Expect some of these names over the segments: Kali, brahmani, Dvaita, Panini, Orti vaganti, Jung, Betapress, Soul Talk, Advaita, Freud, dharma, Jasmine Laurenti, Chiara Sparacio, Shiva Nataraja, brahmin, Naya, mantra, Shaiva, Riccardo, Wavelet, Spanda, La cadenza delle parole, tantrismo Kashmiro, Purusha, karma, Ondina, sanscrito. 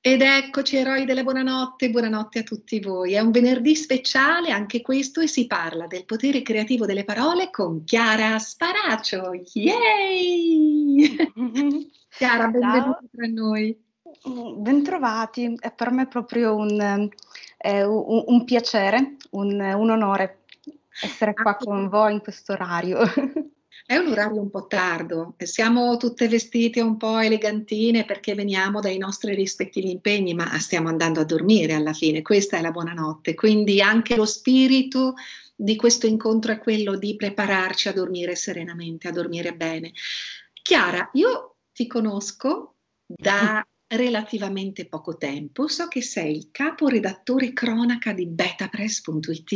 Ed eccoci, eroi della buonanotte, buonanotte a tutti voi. È un venerdì speciale anche questo e si parla del potere creativo delle parole con Chiara Sparacio. Yay! Chiara, benvenuta tra noi. Bentrovati, è per me proprio un piacere, un onore essere qua con voi in questo orario. È un orario un po' tardo, siamo tutte vestite un po' elegantine perché veniamo dai nostri rispettivi impegni, ma stiamo andando a dormire alla fine, questa è la buonanotte, quindi anche lo spirito di questo incontro è quello di prepararci a dormire serenamente, a dormire bene. Chiara, io ti conosco da relativamente poco tempo, so che sei il caporedattore cronaca di Betapress.it,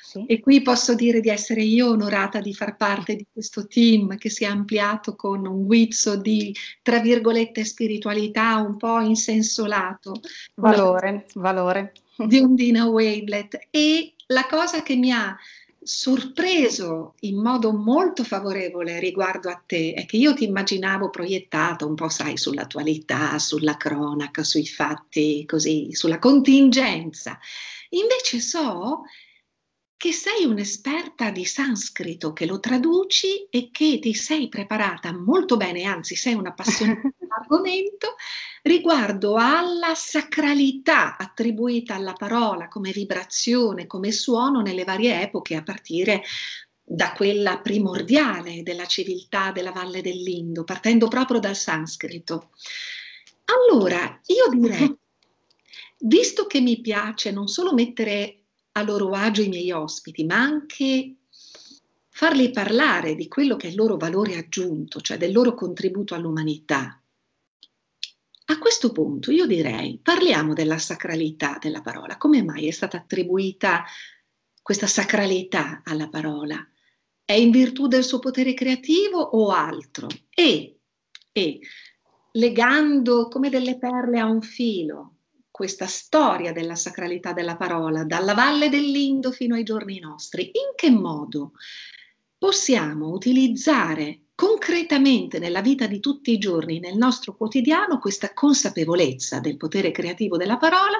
sì. E qui posso dire di essere io onorata di far parte di questo team che si è ampliato con un guizzo di, tra virgolette, spiritualità un po' in senso lato. Valore, valore. Di Ondina Wavelet. E la cosa che mi ha sorpreso in modo molto favorevole riguardo a te è che io ti immaginavo proiettata un po', sai, sull'attualità, sulla cronaca, sui fatti, così, sulla contingenza. Invece so che sei un'esperta di sanscrito, che lo traduci e che ti sei preparata molto bene, anzi sei una appassionata dell'argomento riguardo alla sacralità attribuita alla parola come vibrazione, come suono nelle varie epoche, a partire da quella primordiale della civiltà della Valle dell'Indo, partendo proprio dal sanscrito. Allora, io direi, visto che mi piace non solo mettere a loro agio i miei ospiti, ma anche farli parlare di quello che è il loro valore aggiunto, cioè del loro contributo all'umanità. A questo punto io direi, parliamo della sacralità della parola. Come mai è stata attribuita questa sacralità alla parola? È in virtù del suo potere creativo o altro? E legando come delle perle a un filo, questa storia della sacralità della parola, dalla Valle dell'Indo fino ai giorni nostri, in che modo possiamo utilizzare concretamente nella vita di tutti i giorni, nel nostro quotidiano, questa consapevolezza del potere creativo della parola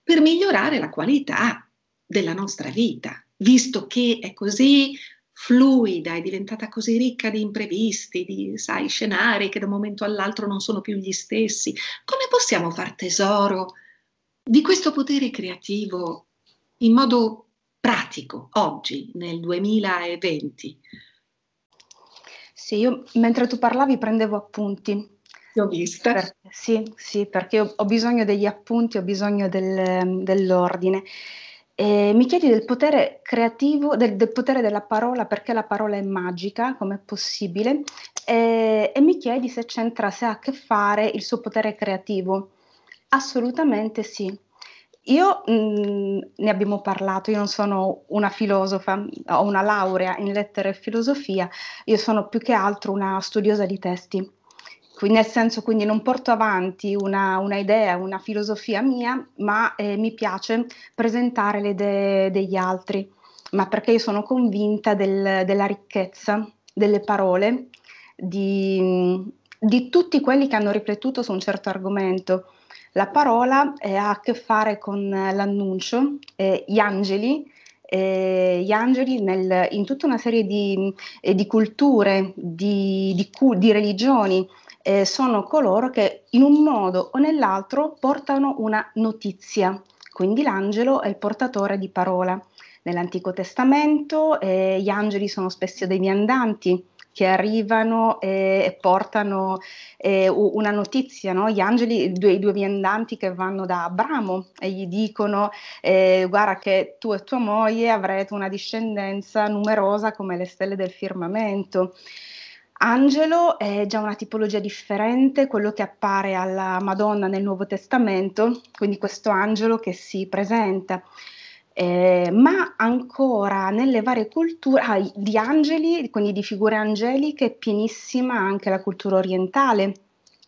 per migliorare la qualità della nostra vita, visto che è così fluida, è diventata così ricca di imprevisti, di, sai, scenari che da un momento all'altro non sono più gli stessi. Come possiamo far tesoro di questo potere creativo in modo pratico, oggi, nel 2020. Sì, io mentre tu parlavi prendevo appunti. Ti ho vista. Sì, perché ho bisogno degli appunti, ho bisogno dell'ordine. Mi chiedi del potere creativo, del potere della parola, perché la parola è magica, com'è possibile, e mi chiedi se c'entra, se ha a che fare il suo potere creativo. Assolutamente sì. Io ne abbiamo parlato, io non sono una filosofa, ho una laurea in lettere e filosofia, io sono più che altro una studiosa di testi, nel senso, quindi non porto avanti una idea, una filosofia mia, ma mi piace presentare le idee degli altri, ma perché io sono convinta della ricchezza delle parole, di tutti quelli che hanno riflettuto su un certo argomento. La parola ha a che fare con l'annuncio, gli angeli in tutta una serie di culture, di religioni, sono coloro che in un modo o nell'altro portano una notizia, quindi l'angelo è il portatore di parola. Nell'Antico Testamento gli angeli sono spesso dei viandanti che arrivano e portano una notizia, no? Gli angeli, i due viandanti che vanno da Abramo e gli dicono guarda che tu e tua moglie avrete una discendenza numerosa come le stelle del firmamento. Angelo è già una tipologia differente, quello che appare alla Madonna nel Nuovo Testamento, quindi questo angelo che si presenta. Ma ancora nelle varie culture, di angeli, quindi di figure angeliche, è pienissima anche la cultura orientale,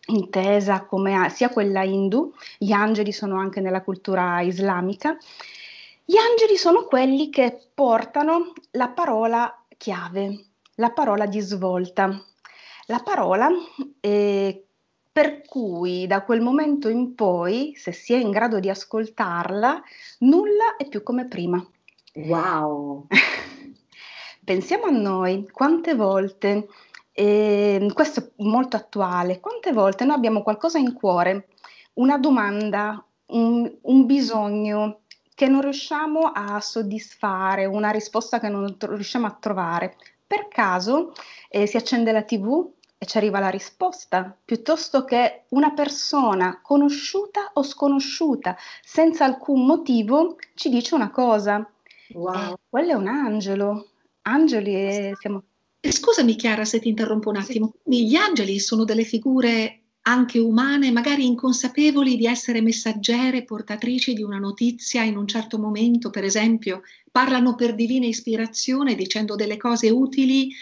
intesa come sia quella indù, gli angeli sono anche nella cultura islamica. Gli angeli sono quelli che portano la parola chiave, la parola di svolta, la parola Per cui da quel momento in poi, se si è in grado di ascoltarla, nulla è più come prima. Wow! Pensiamo a noi, quante volte, questo è molto attuale, quante volte noi abbiamo qualcosa in cuore, una domanda, un bisogno che non riusciamo a soddisfare, una risposta che non riusciamo a trovare. Per caso si accende la TV e ci arriva la risposta, piuttosto che una persona conosciuta o sconosciuta, senza alcun motivo, ci dice una cosa. Wow. Quello è un angelo. Angeli siamo... Scusami Chiara se ti interrompo un attimo, sì. Gli angeli sono delle figure anche umane, magari inconsapevoli di essere messaggere, portatrici di una notizia in un certo momento, per esempio, parlano per divina ispirazione dicendo delle cose utili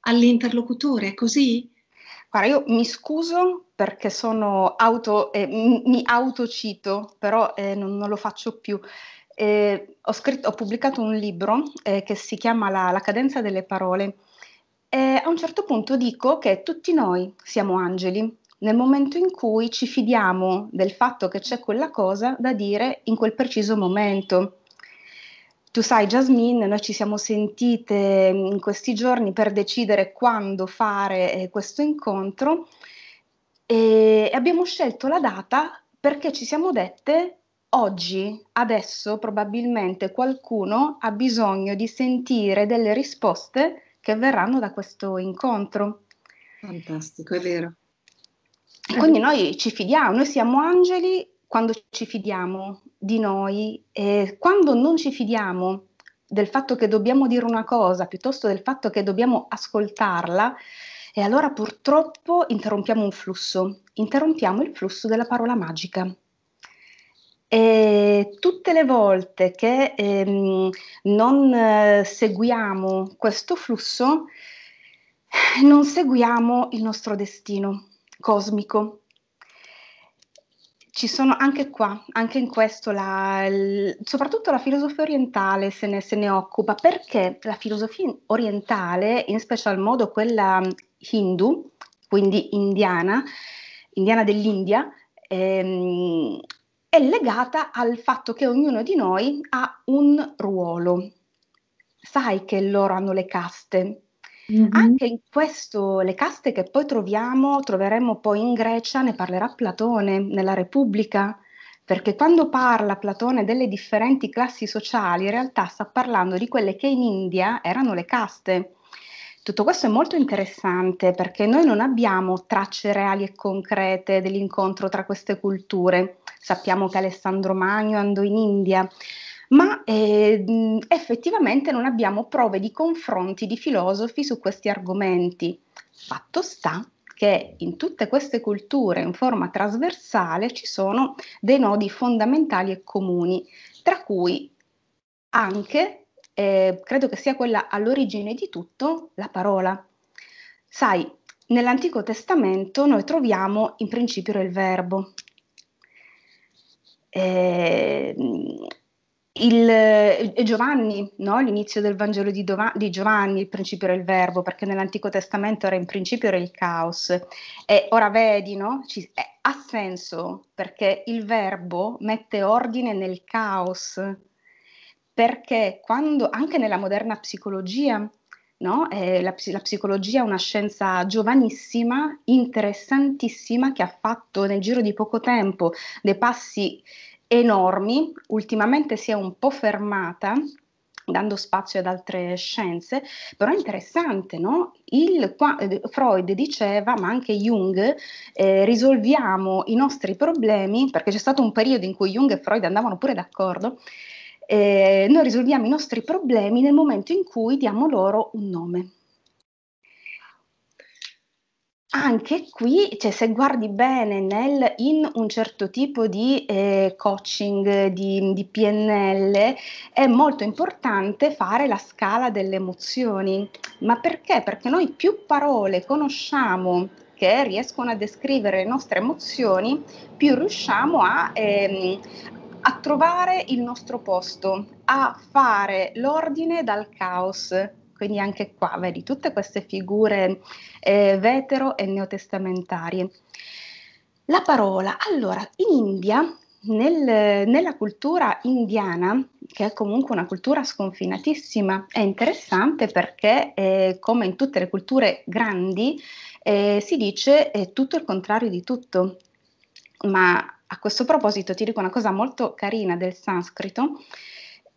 all'interlocutore, è così? Guarda, io mi scuso perché sono mi autocito, però non lo faccio più. Ho pubblicato un libro che si chiama La cadenza delle parole e a un certo punto dico che tutti noi siamo angeli nel momento in cui ci fidiamo del fatto che c'è quella cosa da dire in quel preciso momento. Tu sai, Jasmine, noi ci siamo sentite in questi giorni per decidere quando fare questo incontro e abbiamo scelto la data perché ci siamo dette: oggi, adesso, probabilmente qualcuno ha bisogno di sentire delle risposte che verranno da questo incontro. Fantastico, è vero. E quindi noi ci fidiamo, noi siamo angeli quando ci fidiamo di noi, e quando non ci fidiamo del fatto che dobbiamo dire una cosa, piuttosto del fatto che dobbiamo ascoltarla, e allora purtroppo interrompiamo il flusso della parola magica. E tutte le volte che non seguiamo questo flusso, non seguiamo il nostro destino cosmico. Ci sono anche qua, anche in questo, soprattutto la filosofia orientale se ne occupa, perché la filosofia orientale, in special modo quella hindu, quindi indiana dell'India, è legata al fatto che ognuno di noi ha un ruolo. Sai che loro hanno le caste. Mm-hmm. Anche in questo, le caste che poi troveremo poi in Grecia, ne parlerà Platone nella Repubblica, perché quando parla Platone delle differenti classi sociali, in realtà sta parlando di quelle che in India erano le caste. Tutto questo è molto interessante perché noi non abbiamo tracce reali e concrete dell'incontro tra queste culture. Sappiamo che Alessandro Magno andò in India, ma effettivamente non abbiamo prove di confronti di filosofi su questi argomenti. Fatto sta che in tutte queste culture in forma trasversale ci sono dei nodi fondamentali e comuni, tra cui anche... credo che sia quella all'origine di tutto, la parola. Sai, nell'Antico Testamento noi troviamo in principio era il verbo. Giovanni, no? L'inizio del Vangelo di Giovanni, il principio era il verbo, perché nell'Antico Testamento era in principio era il caos. E ora vedi, no? Ha senso, perché il verbo mette ordine nel caos. Perché quando, anche nella moderna psicologia, no? La psicologia è una scienza giovanissima, interessantissima, che ha fatto nel giro di poco tempo dei passi enormi, ultimamente si è un po' fermata, dando spazio ad altre scienze, però è interessante, no? Freud diceva, ma anche Jung, risolviamo i nostri problemi, perché c'è stato un periodo in cui Jung e Freud andavano pure d'accordo. Noi risolviamo i nostri problemi nel momento in cui diamo loro un nome. Anche qui, cioè, se guardi bene in un certo tipo di coaching, di PNL, è molto importante fare la scala delle emozioni. Ma perché? Perché noi più parole conosciamo che riescono a descrivere le nostre emozioni, più riusciamo a trovare il nostro posto, a fare l'ordine dal caos. Quindi anche qua vedi tutte queste figure vetero e neotestamentarie. La parola, allora, in India, nella cultura indiana, che è comunque una cultura sconfinatissima, è interessante perché, come in tutte le culture grandi, si dice tutto il contrario di tutto. Ma a questo proposito ti dico una cosa molto carina del sanscrito.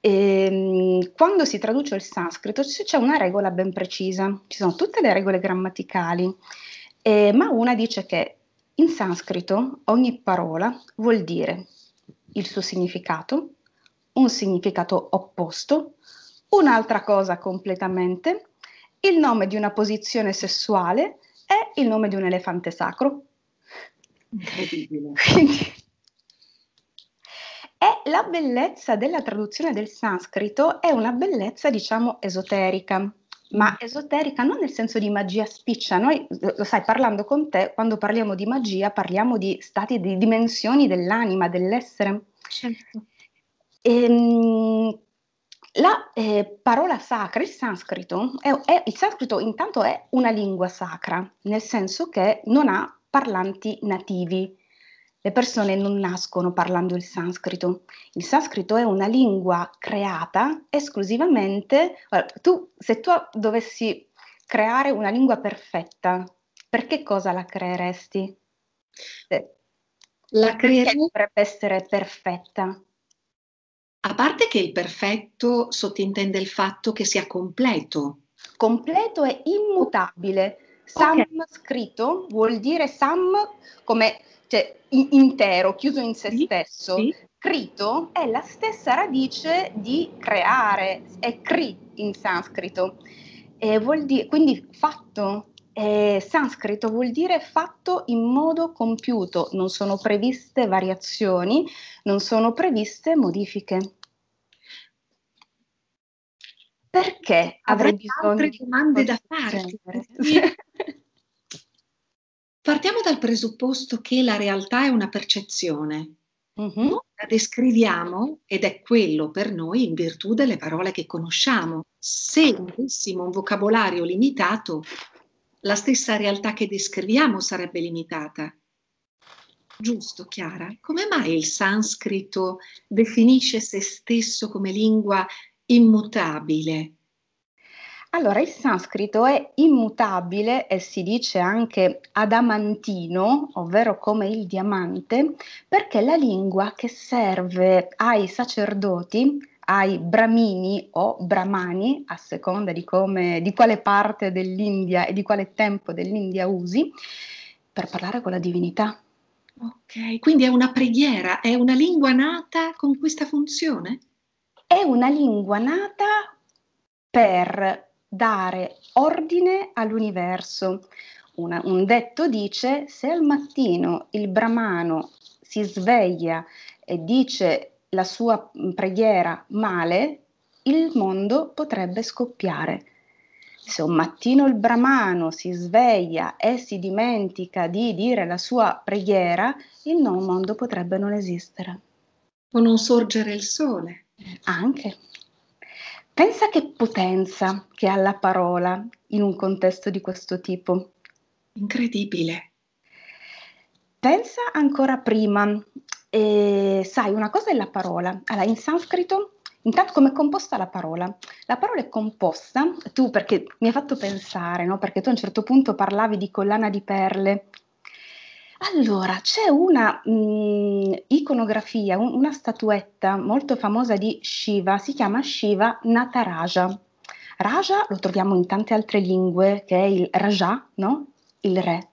Quando si traduce il sanscrito c'è una regola ben precisa, ci sono tutte le regole grammaticali, ma una dice che in sanscrito ogni parola vuol dire il suo significato, un significato opposto, un'altra cosa completamente, il nome di una posizione sessuale e il nome di un elefante sacro. Incredibile. Quindi, è la bellezza della traduzione del sanscrito, è una bellezza, diciamo, esoterica. Ma esoterica non nel senso di magia spiccia, noi, lo sai, parlando con te, quando parliamo di magia parliamo di stati, di dimensioni dell'anima, dell'essere. Certo. La parola sacra, il sanscrito, intanto è una lingua sacra, nel senso che non ha parlanti nativi. Le persone non nascono parlando il sanscrito. Il sanscrito è una lingua creata esclusivamente. Se tu dovessi creare una lingua perfetta, per che cosa la creeresti? La creerei... dovrebbe essere perfetta? A parte che il perfetto sottintende il fatto che sia completo. Completo e immutabile. Sanscrito vuol dire sam come... cioè intero, chiuso in se stesso. Sì. Crito è la stessa radice di creare, è cri in sanscrito, vuol dire, quindi fatto, sanscrito vuol dire fatto in modo compiuto, non sono previste variazioni, non sono previste modifiche. Perché avrei bisogno altre domande da farti? Partiamo dal presupposto che la realtà è una percezione, la descriviamo ed è quello per noi in virtù delle parole che conosciamo. Se avessimo un vocabolario limitato, la stessa realtà che descriviamo sarebbe limitata. Giusto, Chiara? Come mai il sanscrito definisce se stesso come lingua immutabile? Allora, il sanscrito è immutabile e si dice anche adamantino, ovvero come il diamante, perché è la lingua che serve ai sacerdoti, ai brahmini o brahmani, a seconda di quale parte dell'India e di quale tempo dell'India usi, per parlare con la divinità. Ok, quindi è una preghiera, è una lingua nata con questa funzione? È una lingua nata per dare ordine all'universo. Un detto dice: se al mattino il brahmano si sveglia e dice la sua preghiera male, il mondo potrebbe scoppiare. Se un mattino il brahmano si sveglia e si dimentica di dire la sua preghiera, il mondo potrebbe non esistere. O non sorgere il sole. Anche. Pensa che potenza che ha la parola in un contesto di questo tipo. Incredibile. Pensa ancora prima, sai, una cosa è la parola. Allora, in sanscrito, intanto come è composta la parola? La parola è composta, tu perché mi hai fatto pensare, no? Perché tu a un certo punto parlavi di collana di perle. Allora, c'è una iconografia, una statuetta molto famosa di Shiva, si chiama Shiva Nataraja. Raja lo troviamo in tante altre lingue, che è il Raja, no? Il re.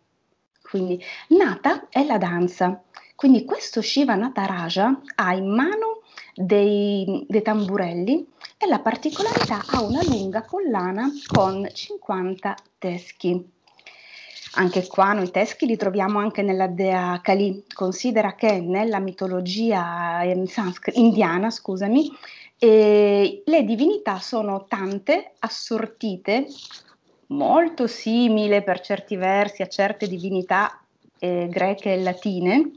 Quindi Nata è la danza. Quindi questo Shiva Nataraja ha in mano dei tamburelli e la particolarità ha una lunga collana con 50 teschi. Anche qua noi teschi li troviamo anche nella dea Kali. Considera che nella mitologia indiana, scusami, le divinità sono tante, assortite, molto simile per certi versi a certe divinità greche e latine,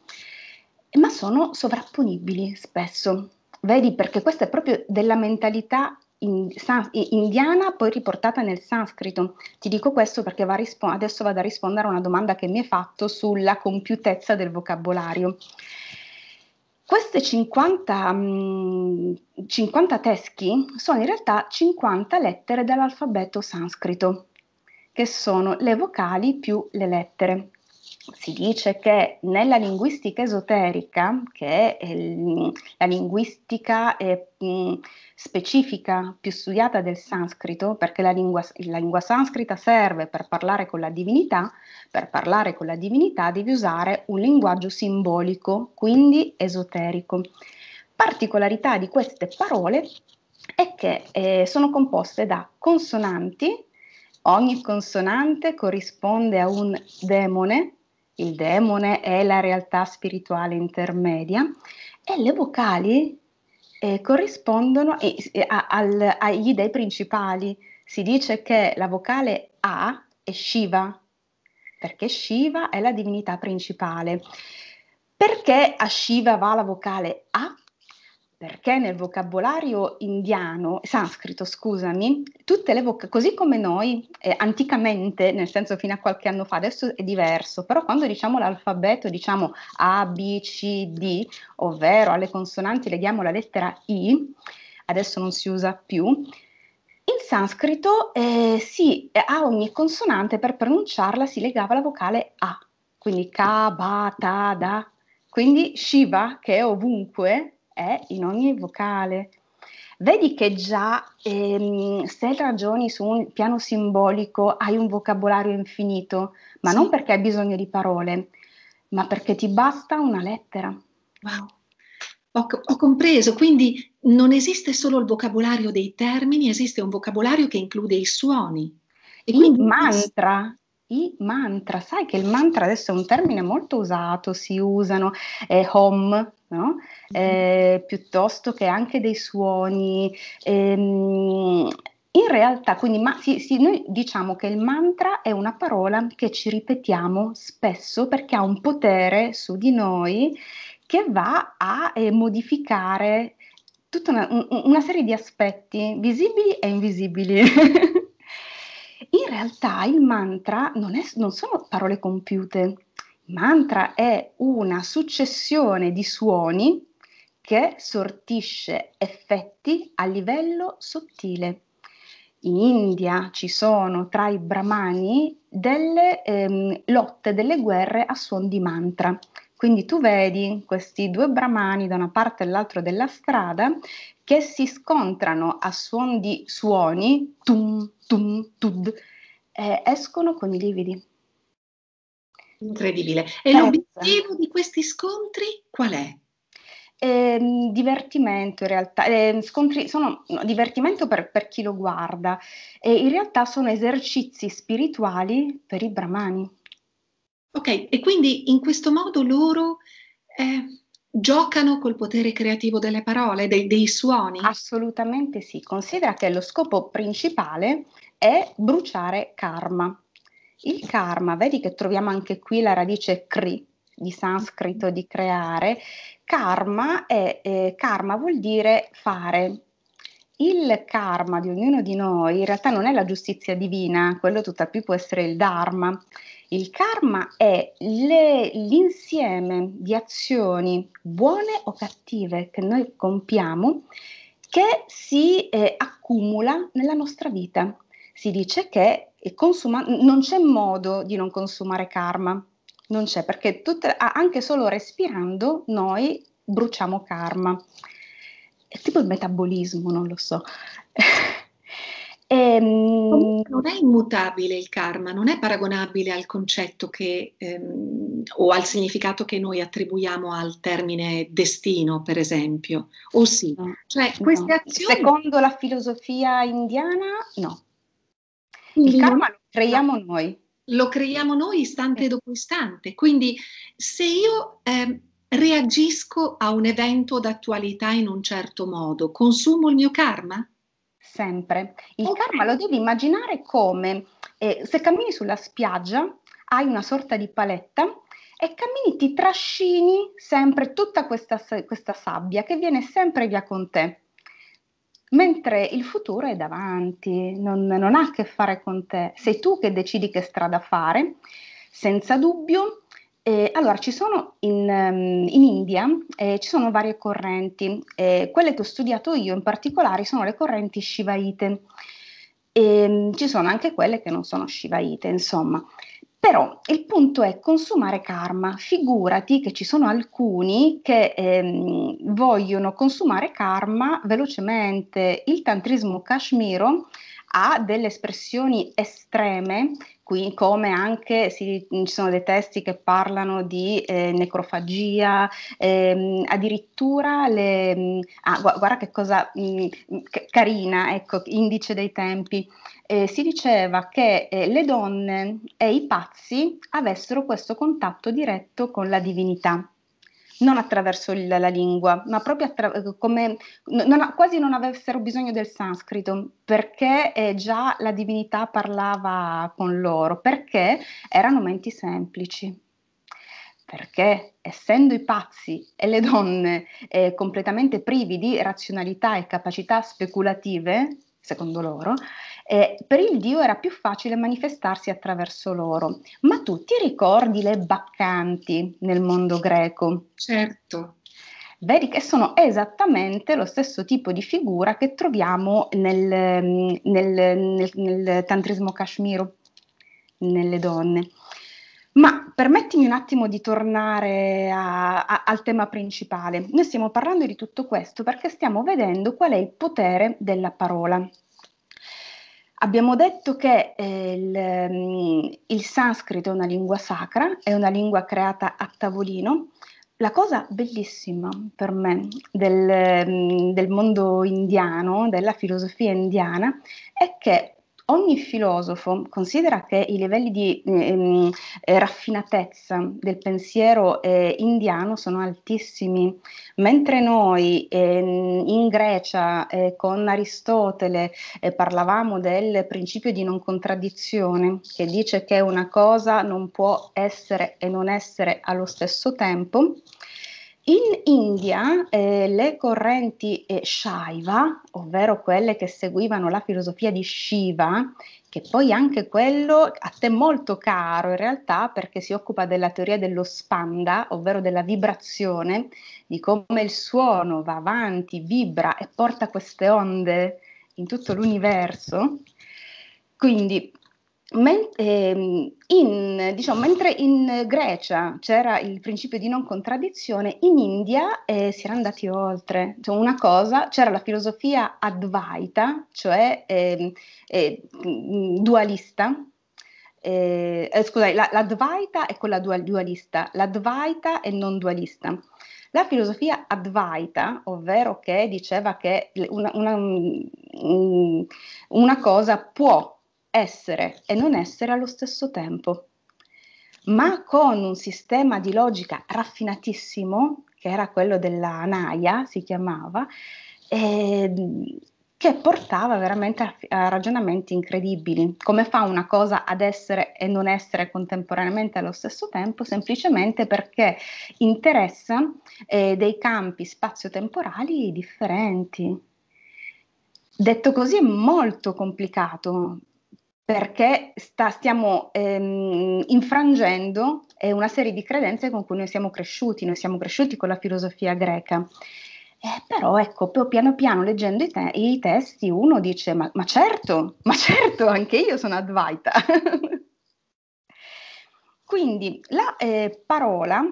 ma sono sovrapponibili spesso. Vedi, perché questa è proprio della mentalità indiana poi riportata nel sanscrito. Ti dico questo perché adesso vado a rispondere a una domanda che mi hai fatto sulla compiutezza del vocabolario. Queste 50 teschi sono in realtà 50 lettere dell'alfabeto sanscrito, che sono le vocali più le lettere. Si dice che nella linguistica esoterica, che è la linguistica specifica più studiata del sanscrito, perché la lingua sanscrita serve per parlare con la divinità, devi usare un linguaggio simbolico, quindi esoterico. Particolarità di queste parole è che sono composte da consonanti, ogni consonante corrisponde a un demone. Il demone è la realtà spirituale intermedia, e le vocali corrispondono agli dei principali. Si dice che la vocale A è Shiva, perché Shiva è la divinità principale. Perché a Shiva va la vocale A? Perché nel vocabolario indiano, sanscrito scusami, tutte le vocali, così come noi anticamente, nel senso fino a qualche anno fa, adesso è diverso, però quando diciamo l'alfabeto diciamo A, B, C, D, ovvero alle consonanti leghiamo la lettera I, adesso non si usa più, in sanscrito a ogni consonante per pronunciarla si legava la vocale A, quindi Ka, Ba, Ta, Da, quindi Shiva che è ovunque, è in ogni vocale. Vedi che già se ragioni su un piano simbolico hai un vocabolario infinito, ma non perché hai bisogno di parole, ma perché ti basta una lettera. Wow, ho compreso, quindi non esiste solo il vocabolario dei termini, esiste un vocabolario che include i suoni. E quindi mantra. I mantra, sai che il mantra adesso è un termine molto usato, si usano home, no? Piuttosto che anche dei suoni, in realtà quindi noi diciamo che il mantra è una parola che ci ripetiamo spesso perché ha un potere su di noi che va a modificare tutta una serie di aspetti visibili e invisibili. In realtà il mantra non sono parole compiute, il mantra è una successione di suoni che sortisce effetti a livello sottile. In India ci sono tra i brahmani delle lotte, delle guerre a suon di mantra. Quindi tu vedi questi due brahmani da una parte e l'altra della strada che si scontrano a suon di suoni, tum, tum, tud, e escono con i lividi. Incredibile. E l'obiettivo di questi scontri qual è? Divertimento in realtà, scontri sono divertimento per chi lo guarda, in realtà sono esercizi spirituali per i brahmani. Ok, e quindi in questo modo loro giocano col potere creativo delle parole, dei suoni? Assolutamente sì, considera che lo scopo principale è bruciare karma. Il karma, vedi che troviamo anche qui la radice kri, di sanscrito di creare, karma vuol dire fare. Il karma di ognuno di noi in realtà non è la giustizia divina, quello tutta più può essere il dharma. Il karma è l'insieme di azioni buone o cattive che noi compiamo che si accumula nella nostra vita. Si dice che non c'è modo di non consumare karma, non c'è, perché anche solo respirando noi bruciamo karma. È tipo il metabolismo, non lo so. Non è immutabile il karma, non è paragonabile al concetto che, o al significato che noi attribuiamo al termine destino, per esempio. O sì, no, cioè queste azioni… Secondo la filosofia indiana, no. Il karma lo creiamo noi. Lo creiamo noi istante dopo istante, quindi se io… reagisco a un evento d'attualità in un certo modo, consumo il mio karma? Sempre. Il karma lo devi immaginare come se cammini sulla spiaggia, hai una sorta di paletta e cammini, ti trascini sempre tutta questa sabbia che viene sempre via con te. mentre il futuro è davanti, non ha a che fare con te, sei tu che decidi che strada fare, senza dubbio. Allora, ci sono in India, ci sono varie correnti, quelle che ho studiato io in particolare sono le correnti shivaite, ci sono anche quelle che non sono shivaite, insomma. Però il punto è consumare karma, figurati che ci sono alcuni che vogliono consumare karma velocemente. Il tantrismo Kashmiro ha delle espressioni estreme, come anche ci sono dei testi che parlano di necrofagia, addirittura guarda che cosa carina, ecco, indice dei tempi. Si diceva che le donne e i pazzi avessero questo contatto diretto con la divinità, non attraverso la lingua, ma proprio quasi non avessero bisogno del sanscrito, perché già la divinità parlava con loro, perché erano menti semplici. Perché essendo i pazzi e le donne completamente privi di razionalità e capacità speculative, secondo loro, per il Dio era più facile manifestarsi attraverso loro. Ma tu ti ricordi le baccanti nel mondo greco? Certo. Vedi che sono esattamente lo stesso tipo di figura che troviamo nel tantrismo Kashmiro, nelle donne. Ma permettimi un attimo di tornare al tema principale. Noi stiamo parlando di tutto questo perché stiamo vedendo qual è il potere della parola. Abbiamo detto che il sanscrito è una lingua sacra, è una lingua creata a tavolino. La cosa bellissima per me del mondo indiano, della filosofia indiana, è che ogni filosofo considera che i livelli di raffinatezza del pensiero indiano sono altissimi, mentre noi in Grecia con Aristotele parlavamo del principio di non contraddizione, che dice che una cosa non può essere e non essere allo stesso tempo. In India le correnti Shaiva, ovvero quelle che seguivano la filosofia di Shiva, che poi anche quello a te molto caro in realtà, perché si occupa della teoria dello Spanda, ovvero della vibrazione, di come il suono va avanti, vibra e porta queste onde in tutto l'universo. Quindi mentre in Grecia c'era il principio di non contraddizione, in India si era andati oltre. Cioè c'era la filosofia Advaita, cioè dualista. Scusate, la Dvaita è quella dualista, la Dvaita è non dualista. La filosofia Advaita, ovvero che diceva che una cosa può essere e non essere allo stesso tempo, ma con un sistema di logica raffinatissimo, che era quello della Naya, si chiamava, che portava veramente a ragionamenti incredibili. Come fa una cosa ad essere e non essere contemporaneamente allo stesso tempo? Semplicemente perché interessa dei campi spazio-temporali differenti. Detto così è molto complicato, perché stiamo infrangendo una serie di credenze con cui noi siamo cresciuti con la filosofia greca. Però ecco, piano piano leggendo i testi uno dice ma certo, anche io sono Advaita. Quindi la parola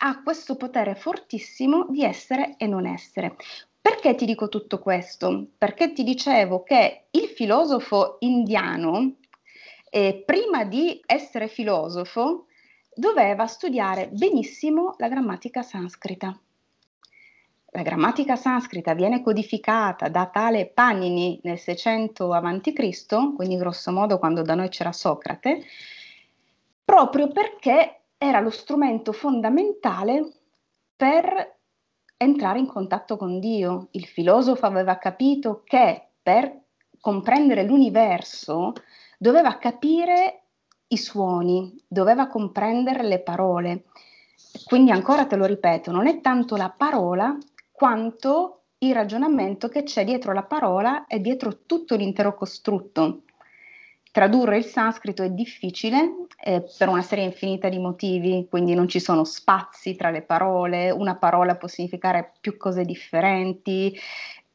ha questo potere fortissimo di essere e non essere. Perché ti dico tutto questo? Perché ti dicevo che il filosofo indiano, prima di essere filosofo, doveva studiare benissimo la grammatica sanscrita. La grammatica sanscrita viene codificata da tale Panini nel 600 a.C., quindi grosso modo quando da noi c'era Socrate, proprio perché era lo strumento fondamentale per entrare in contatto con Dio. Il filosofo aveva capito che per comprendere l'universo doveva capire i suoni, doveva comprendere le parole. Quindi ancora te lo ripeto, non è tanto la parola quanto il ragionamento che c'è dietro la parola e dietro tutto l'intero costrutto. Tradurre il sanscrito è difficile per una serie infinita di motivi, quindi non ci sono spazi tra le parole, una parola può significare più cose differenti,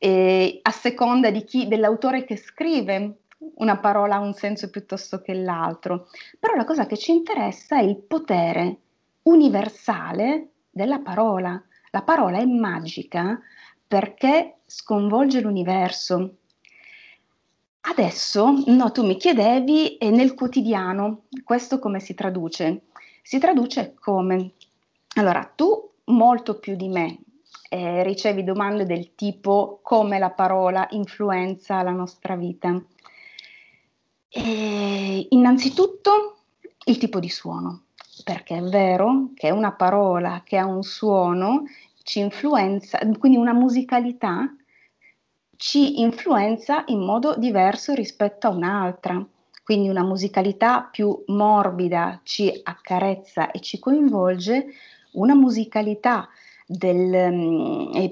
a seconda di chi, dell'autore che scrive, una parola ha un senso piuttosto che l'altro. Però la cosa che ci interessa è il potere universale della parola. La parola è magica perché sconvolge l'universo. Adesso, no, tu mi chiedevi, nel quotidiano, questo come si traduce? Si traduce come? Allora, tu molto più di me ricevi domande del tipo come la parola influenza la nostra vita. E innanzitutto il tipo di suono, perché è vero che una parola che ha un suono ci influenza, quindi una musicalità, ci influenza in modo diverso rispetto a un'altra, quindi una musicalità più morbida ci accarezza e ci coinvolge, una musicalità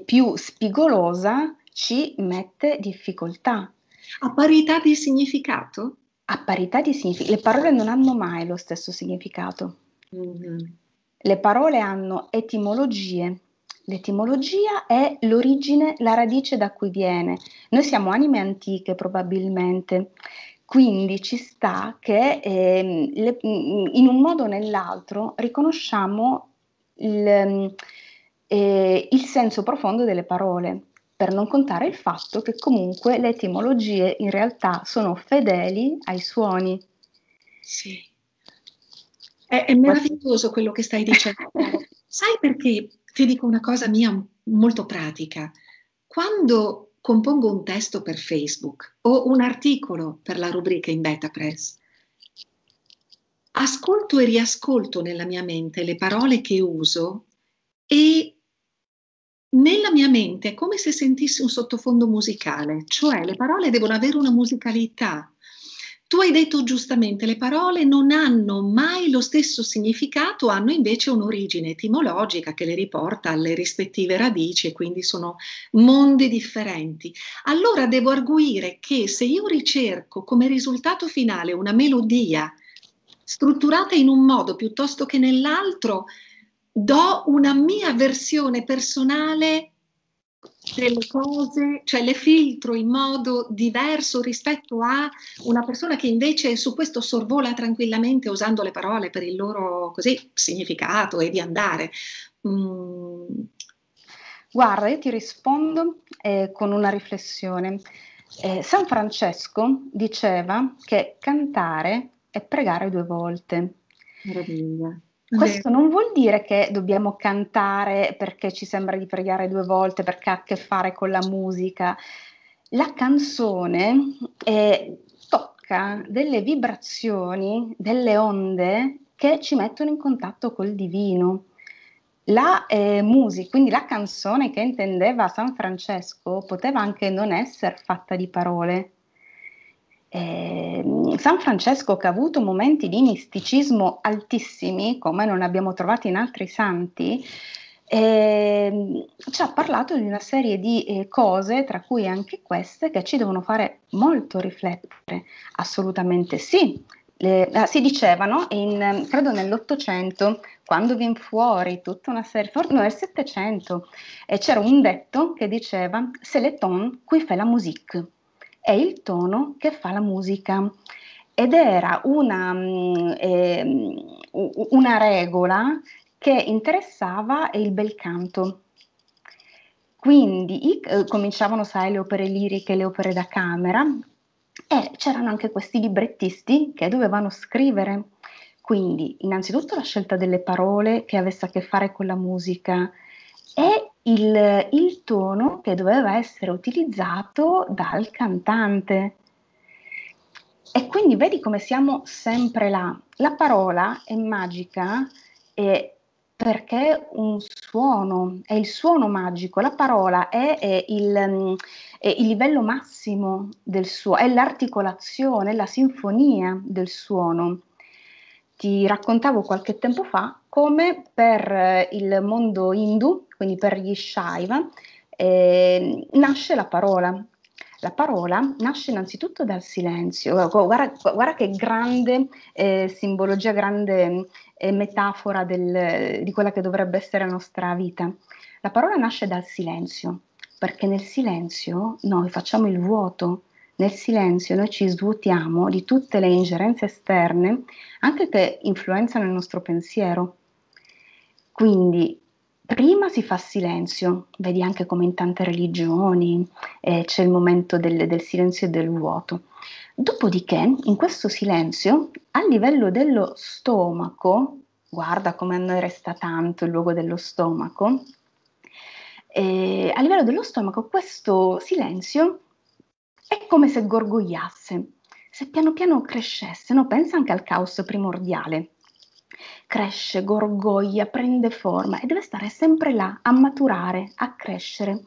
più spigolosa ci mette difficoltà. A parità di significato? A parità di significato, le parole non hanno mai lo stesso significato. Mm-hmm. Le parole hanno etimologie. L'etimologia è l'origine, la radice da cui viene. Noi siamo anime antiche probabilmente, quindi ci sta che in un modo o nell'altro riconosciamo il senso profondo delle parole, per non contare il fatto che comunque le etimologie in realtà sono fedeli ai suoni. Sì, è meraviglioso quello che stai dicendo. Sai perché? Ti dico una cosa mia molto pratica. Quando compongo un testo per Facebook o un articolo per la rubrica in Betapress, ascolto e riascolto nella mia mente le parole che uso e nella mia mente è come se sentissi un sottofondo musicale, cioè le parole devono avere una musicalità. Tu hai detto giustamente, le parole non hanno mai lo stesso significato, hanno invece un'origine etimologica che le riporta alle rispettive radici e quindi sono mondi differenti. Allora devo arguire che se io ricerco come risultato finale una melodia strutturata in un modo piuttosto che nell'altro, do una mia versione personale delle cose, cioè le filtro in modo diverso rispetto a una persona che invece su questo sorvola tranquillamente usando le parole per il loro così significato e di andare. Guarda, io ti rispondo con una riflessione. San Francesco diceva che cantare è pregare due volte. Meraviglia. Questo non vuol dire che dobbiamo cantare perché ci sembra di pregare due volte, perché ha a che fare con la musica. La canzone tocca delle vibrazioni, delle onde che ci mettono in contatto col divino. La musica, quindi la canzone che intendeva San Francesco, poteva anche non essere fatta di parole. San Francesco, che ha avuto momenti di misticismo altissimi, come non abbiamo trovato in altri santi, ci ha parlato di una serie di cose, tra cui anche queste, che ci devono fare molto riflettere. Assolutamente sì. Si dicevano, credo nell'800, quando viene fuori tutta una serie, forse nel 700, c'era un detto che diceva «C'est le ton qui fait la musique». È il tono che fa la musica, ed era una regola che interessava il bel canto. Quindi cominciavano, sai, le opere liriche, le opere da camera, e c'erano anche questi librettisti che dovevano scrivere. Quindi innanzitutto la scelta delle parole che avesse a che fare con la musica e il tono che doveva essere utilizzato dal cantante. E quindi vedi come siamo sempre là. La parola è magica perché un suono, è il suono magico, la parola è il livello massimo del suono, è l'articolazione, la sinfonia del suono. Ti raccontavo qualche tempo fa come per il mondo hindu, quindi per gli Shaiva, nasce la parola. La parola nasce innanzitutto dal silenzio. Guarda che grande simbologia, grande metafora di quella che dovrebbe essere la nostra vita. La parola nasce dal silenzio, perché nel silenzio noi facciamo il vuoto, nel silenzio noi ci svuotiamo di tutte le ingerenze esterne, anche che influenzano il nostro pensiero. Quindi prima si fa silenzio, vedi anche come in tante religioni c'è il momento del silenzio e del vuoto. Dopodiché, in questo silenzio, a livello dello stomaco, guarda come a noi resta tanto il luogo dello stomaco, a livello dello stomaco questo silenzio è come se gorgogliasse, se piano piano crescesse, no? Pensa anche al caos primordiale. Cresce, gorgoglia, prende forma e deve stare sempre là a maturare, a crescere.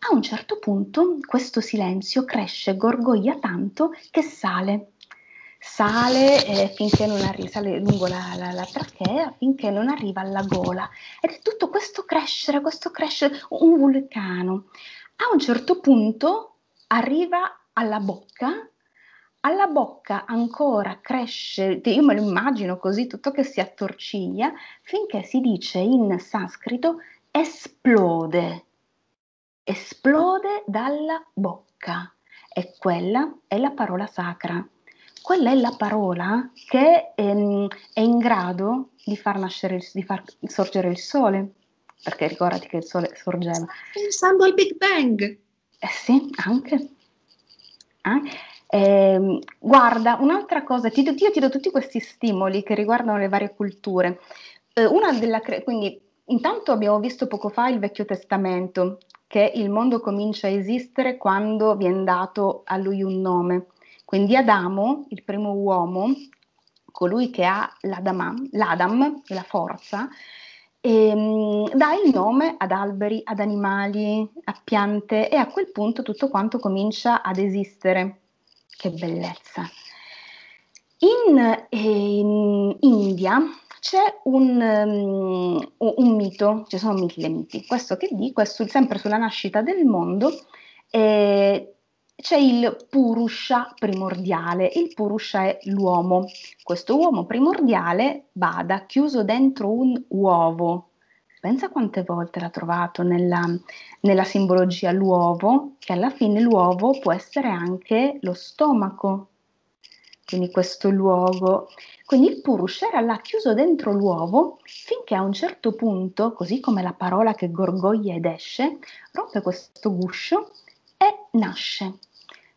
A un certo punto questo silenzio cresce, gorgoglia tanto che sale finché non arriva, sale lungo la trachea finché non arriva alla gola, ed è tutto questo crescere, un vulcano. A un certo punto arriva alla bocca. Alla bocca ancora cresce, io me lo immagino così, tutto che si attorciglia, finché si dice in sanscrito esplode dalla bocca. E quella è la parola sacra, quella è la parola che è in grado di far sorgere il sole, perché ricordati che il sole sorgeva. Pensando al Big Bang. Sì, anche. Guarda, un'altra cosa, io ti do tutti questi stimoli che riguardano le varie culture. Quindi, intanto abbiamo visto poco fa il Vecchio Testamento, che il mondo comincia a esistere quando viene dato a lui un nome. Quindi Adamo, il primo uomo, colui che ha l'Adam, la forza, dà il nome ad alberi, ad animali, a piante, e a quel punto tutto quanto comincia ad esistere. Che bellezza! In India c'è un mito, ci sono mille miti, questo che dico è sempre sulla nascita del mondo. C'è il Purusha primordiale, il Purusha è l'uomo, questo uomo primordiale, bada, chiuso dentro un uovo. Pensa quante volte l'ha trovato nella simbologia l'uovo, che alla fine l'uovo può essere anche lo stomaco, quindi questo luogo. Quindi il Purusha era là chiuso dentro l'uovo, finché a un certo punto, così come la parola che gorgoglia ed esce, rompe questo guscio e nasce,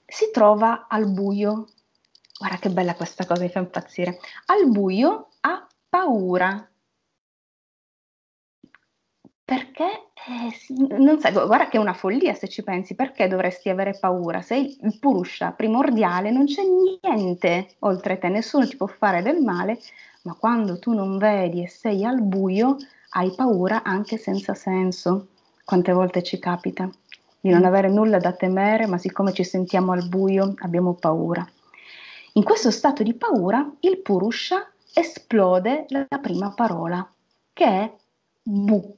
si trova al buio. Guarda che bella questa cosa, mi fa impazzire. Al buio ha paura, perché non sai, guarda che è una follia se ci pensi, perché dovresti avere paura? Sei il Purusha primordiale, non c'è niente oltre te, nessuno ti può fare del male, ma quando tu non vedi e sei al buio hai paura anche senza senso. Quante volte ci capita di non avere nulla da temere, ma siccome ci sentiamo al buio abbiamo paura. In questo stato di paura il Purusha esplode la prima parola, che è bu.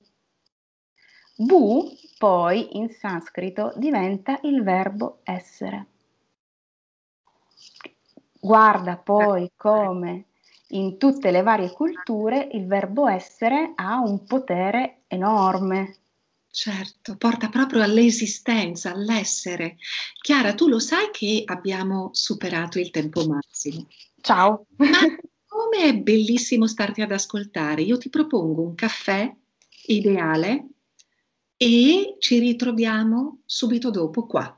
Bu poi in sanscrito diventa il verbo essere. Guarda poi come in tutte le varie culture il verbo essere ha un potere enorme. Certo, porta proprio all'esistenza, all'essere. Chiara, tu lo sai che abbiamo superato il tempo massimo. Ciao! Ma come è bellissimo starti ad ascoltare. Io ti propongo un caffè ideale e ci ritroviamo subito dopo qua.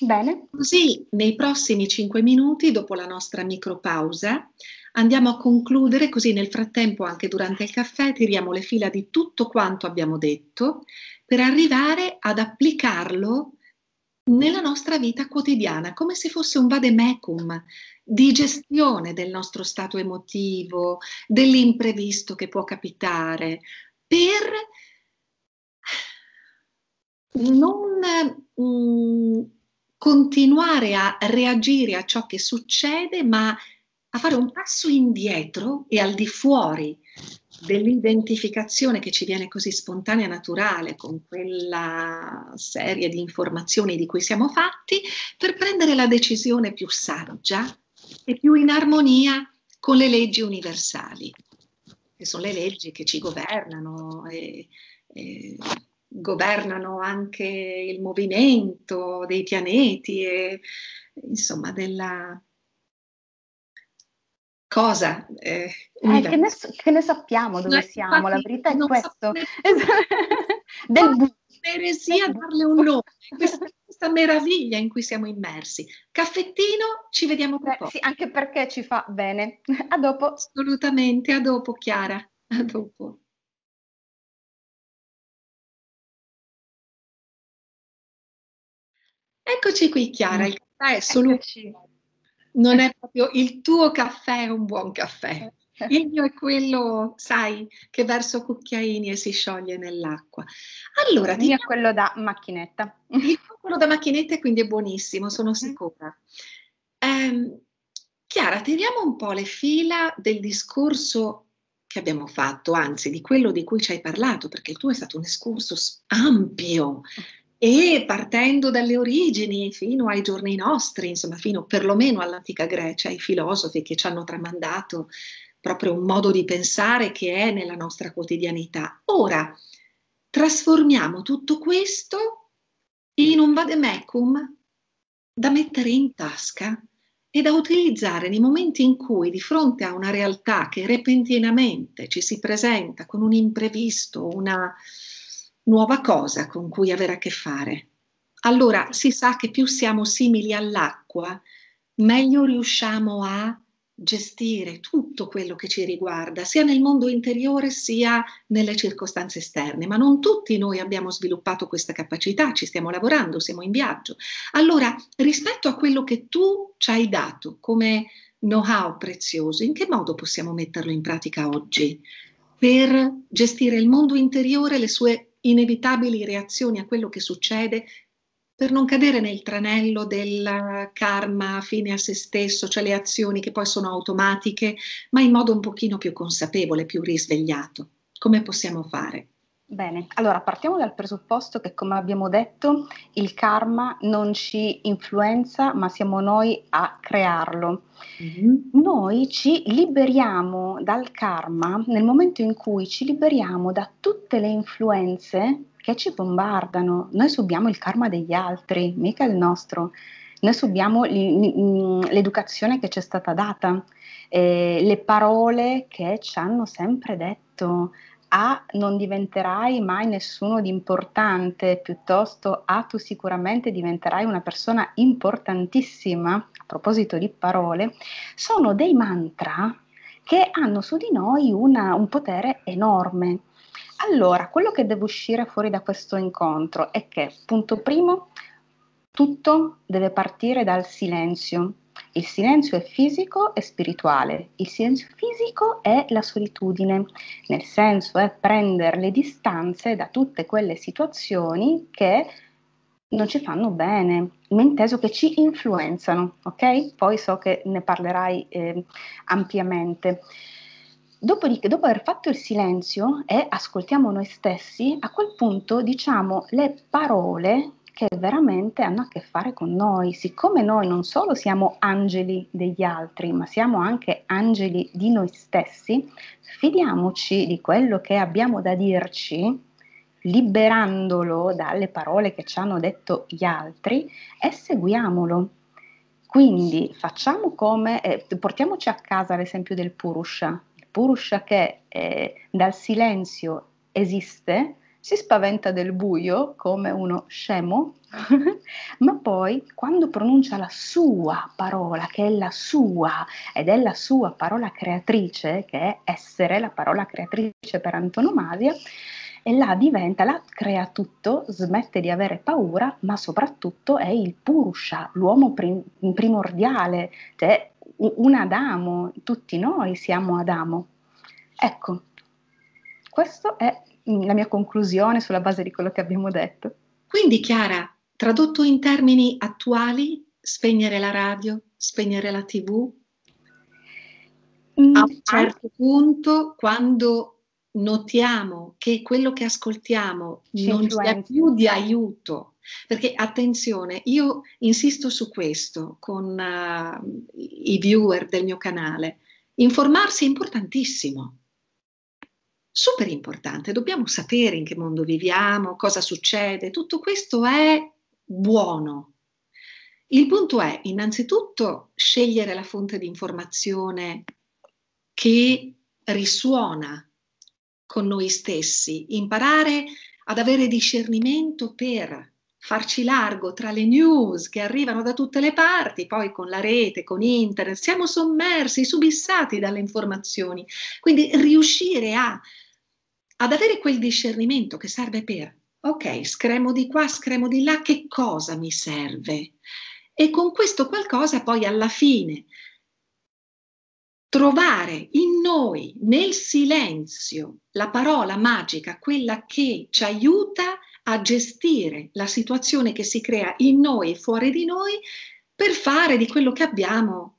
Bene. Così nei prossimi 5 minuti, dopo la nostra micropausa, andiamo a concludere, così nel frattempo anche durante il caffè tiriamo le fila di tutto quanto abbiamo detto per arrivare ad applicarlo nella nostra vita quotidiana, come se fosse un vademecum di gestione del nostro stato emotivo, dell'imprevisto che può capitare, per non continuare a reagire a ciò che succede, ma a fare un passo indietro e al di fuori dell'identificazione che ci viene così spontanea e naturale con quella serie di informazioni di cui siamo fatti, per prendere la decisione più saggia e più in armonia con le leggi universali, che sono le leggi che ci governano e governano anche il movimento dei pianeti e insomma della cosa. Che ne sappiamo dove siamo? Infatti, la verità è questo. Dell'eresia darle un nome, questa meraviglia in cui siamo immersi. Caffettino, ci vediamo tra poco. Sì, anche perché ci fa bene. A dopo. Assolutamente, a dopo Chiara, a dopo. Eccoci qui Chiara, il caffè è solo... Non è proprio il tuo caffè, è un buon caffè. Il mio è quello, sai, che verso cucchiaini e si scioglie nell'acqua. Allora, il mio è quello da macchinetta. Quello da macchinetta, quindi è buonissimo, sono sicura. Chiara, tiriamo un po' le fila del discorso che abbiamo fatto, anzi di quello di cui ci hai parlato, perché il tuo è stato un discorso ampio. E partendo dalle origini fino ai giorni nostri, insomma fino perlomeno all'antica Grecia, ai filosofi che ci hanno tramandato proprio un modo di pensare che è nella nostra quotidianità. Ora trasformiamo tutto questo in un vademecum da mettere in tasca e da utilizzare nei momenti in cui di fronte a una realtà che repentinamente ci si presenta con un imprevisto, una nuova cosa con cui avere a che fare. Allora si sa che più siamo simili all'acqua, meglio riusciamo a gestire tutto quello che ci riguarda, sia nel mondo interiore sia nelle circostanze esterne, ma non tutti noi abbiamo sviluppato questa capacità, ci stiamo lavorando, siamo in viaggio. Allora, rispetto a quello che tu ci hai dato come know-how prezioso, in che modo possiamo metterlo in pratica oggi per gestire il mondo interiore, le sue inevitabili reazioni a quello che succede, per non cadere nel tranello del karma fine a se stesso, cioè le azioni che poi sono automatiche, ma in modo un pochino più consapevole, più risvegliato. Come possiamo fare? Bene, allora partiamo dal presupposto che, come abbiamo detto, il karma non ci influenza, ma siamo noi a crearlo. Mm-hmm. Noi ci liberiamo dal karma nel momento in cui ci liberiamo da tutte le influenze che ci bombardano. Noi subiamo il karma degli altri, mica il nostro. Noi subiamo l'educazione che ci è stata data, le parole che ci hanno sempre detto. A, non diventerai mai nessuno di importante, piuttosto A, tu sicuramente diventerai una persona importantissima, a proposito di parole, sono dei mantra che hanno su di noi un potere enorme. Allora, quello che deve uscire fuori da questo incontro è che, punto primo, tutto deve partire dal silenzio. Il silenzio è fisico e spirituale, il silenzio fisico è la solitudine, nel senso è prendere le distanze da tutte quelle situazioni che non ci fanno bene, ma inteso che ci influenzano, ok? Poi so che ne parlerai ampiamente. Dopodiché, dopo aver fatto il silenzio e ascoltiamo noi stessi, a quel punto diciamo le parole che veramente hanno a che fare con noi, siccome noi non solo siamo angeli degli altri, ma siamo anche angeli di noi stessi, fidiamoci di quello che abbiamo da dirci, liberandolo dalle parole che ci hanno detto gli altri e seguiamolo. Quindi facciamo come, portiamoci a casa l'esempio del Purusha, il Purusha che dal silenzio esiste, si spaventa del buio come uno scemo, ma poi quando pronuncia la sua parola, che è la sua, ed è la sua parola creatrice, che è essere la parola creatrice per antonomasia, e là diventa, la crea tutto, smette di avere paura, ma soprattutto è il Purusha, l'uomo primordiale, cioè un Adamo, tutti noi siamo Adamo. Ecco, questo è la mia conclusione sulla base di quello che abbiamo detto. Quindi Chiara, tradotto in termini attuali, spegnere la radio, spegnere la TV? A un certo punto, quando notiamo che quello che ascoltiamo non ci è più di aiuto, perché attenzione, io insisto su questo con i viewer del mio canale, informarsi è importantissimo, super importante, dobbiamo sapere in che mondo viviamo, cosa succede, tutto questo è buono. Il punto è, innanzitutto, scegliere la fonte di informazione che risuona con noi stessi, imparare ad avere discernimento per farci largo tra le news che arrivano da tutte le parti, poi con la rete, con internet, siamo sommersi, subissati dalle informazioni. Quindi riuscire ad avere quel discernimento che serve per, ok, scremo di qua, scremo di là, che cosa mi serve? E con questo qualcosa poi alla fine trovare in noi, nel silenzio, la parola magica, quella che ci aiuta a gestire la situazione che si crea in noi e fuori di noi per fare di quello che abbiamo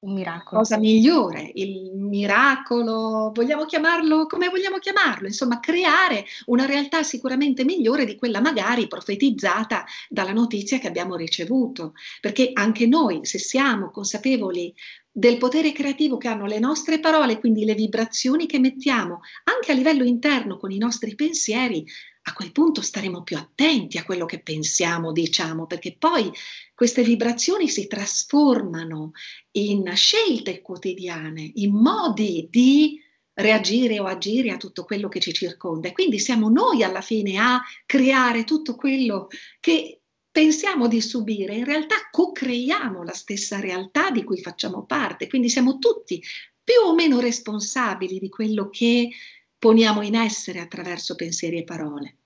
un miracolo. Cosa migliore, il miracolo, vogliamo chiamarlo come vogliamo chiamarlo, insomma creare una realtà sicuramente migliore di quella magari profetizzata dalla notizia che abbiamo ricevuto, perché anche noi, se siamo consapevoli del potere creativo che hanno le nostre parole, quindi le vibrazioni che mettiamo anche a livello interno con i nostri pensieri, a quel punto staremo più attenti a quello che pensiamo, diciamo, perché poi queste vibrazioni si trasformano in scelte quotidiane, in modi di reagire o agire a tutto quello che ci circonda. E quindi siamo noi alla fine a creare tutto quello che pensiamo di subire, in realtà co-creiamo la stessa realtà di cui facciamo parte, quindi siamo tutti più o meno responsabili di quello che poniamo in essere attraverso pensieri e parole.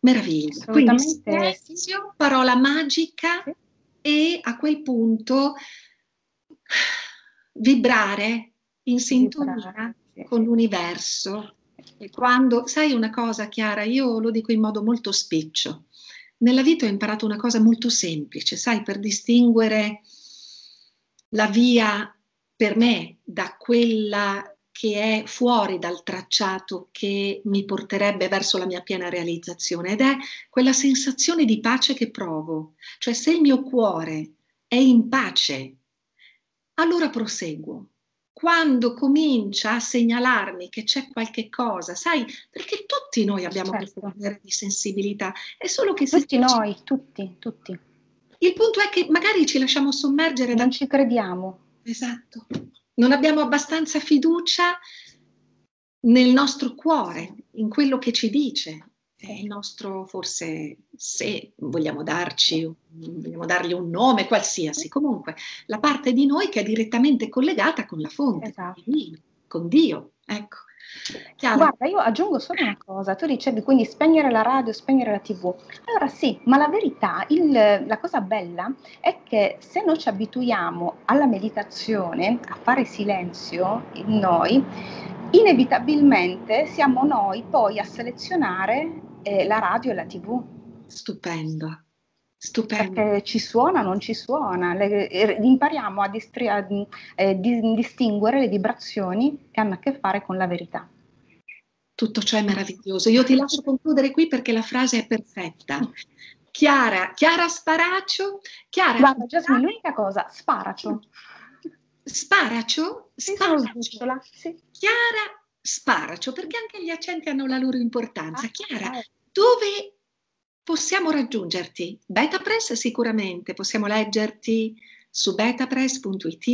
Meraviglia, quindi silenzio, parola magica, sì. E a quel punto vibrare in sintonia, sì, con l'universo. E quando, sai una cosa Chiara, io lo dico in modo molto spiccio, nella vita ho imparato una cosa molto semplice, sai, per distinguere la via per me da quella che è fuori dal tracciato che mi porterebbe verso la mia piena realizzazione, ed è quella sensazione di pace che provo. Cioè se il mio cuore è in pace, allora proseguo. Quando comincia a segnalarmi che c'è qualche cosa, sai, perché tutti noi abbiamo questo potere di sensibilità, è solo che tutti noi. Il punto è che magari ci lasciamo sommergere, non ci crediamo. Esatto. Non abbiamo abbastanza fiducia nel nostro cuore, in quello che ci dice. È il nostro, forse, se vogliamo dargli un nome qualsiasi, comunque la parte di noi che è direttamente collegata con la fonte, esatto, con Dio, ecco. Chiaro. Guarda, io aggiungo solo una cosa, tu dicevi quindi spegnere la radio, spegnere la TV, allora sì, ma la verità, la cosa bella è che se noi ci abituiamo alla meditazione, a fare silenzio in noi, inevitabilmente siamo noi poi a selezionare la radio e la TV. Stupendo. Stupendo. Perché ci suona o non ci suona, impariamo a distinguere le vibrazioni che hanno a che fare con la verità. Tutto ciò è meraviglioso. Io ti lascio concludere qui perché la frase è perfetta. Chiara Sparacio. Guarda Jasmine, l'unica cosa, Sparacio. Sparacio? Sparacio. Sì. Chiara Sparacio, perché anche gli accenti hanno la loro importanza. Chiara, dove possiamo raggiungerti? Betapress sicuramente, possiamo leggerti su betapress.it,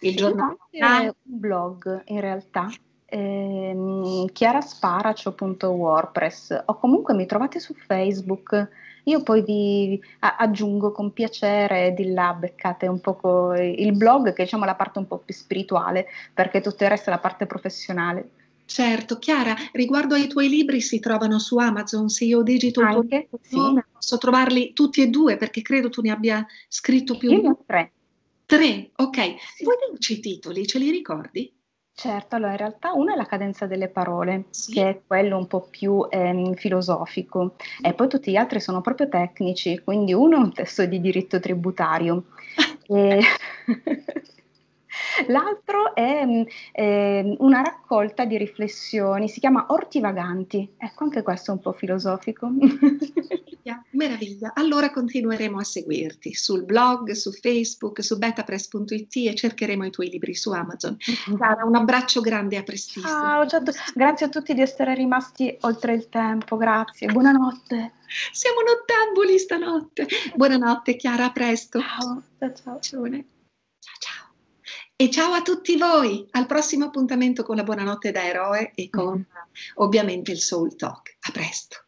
il giornale. C'è un blog in realtà, chiarasparacio.wordpress, o comunque mi trovate su Facebook, io poi vi aggiungo con piacere, di là beccate un po' il blog, che diciamo la parte un po' più spirituale, perché tutto il resto è la parte professionale. Certo, Chiara, riguardo ai tuoi libri si trovano su Amazon, se io digito anche, posso trovarli tutti e due, perché credo tu ne abbia scritto più di tre. Tre, ok. Sì. Vuoi dirci i titoli, ce li ricordi? Certo, allora in realtà uno è La cadenza delle parole, sì, che è quello un po' più filosofico, sì, e poi tutti gli altri sono proprio tecnici, quindi uno è un testo di diritto tributario. L'altro è una raccolta di riflessioni, si chiama Orti vaganti, ecco anche questo è un po' filosofico. Meraviglia, meraviglia, allora continueremo a seguirti sul blog, su Facebook, su betapress.it e cercheremo i tuoi libri su Amazon. Chiara, un abbraccio grande, a prestissimo. Ciao, ciao, grazie a tutti di essere rimasti oltre il tempo, grazie, buonanotte. Siamo nottambuli stanotte. Buonanotte Chiara, a presto. Ciao, ciao, ciao. Ciao, ciao. E ciao a tutti voi, al prossimo appuntamento con la Buonanotte da Eroe e con ovviamente il Soul Talk. A presto.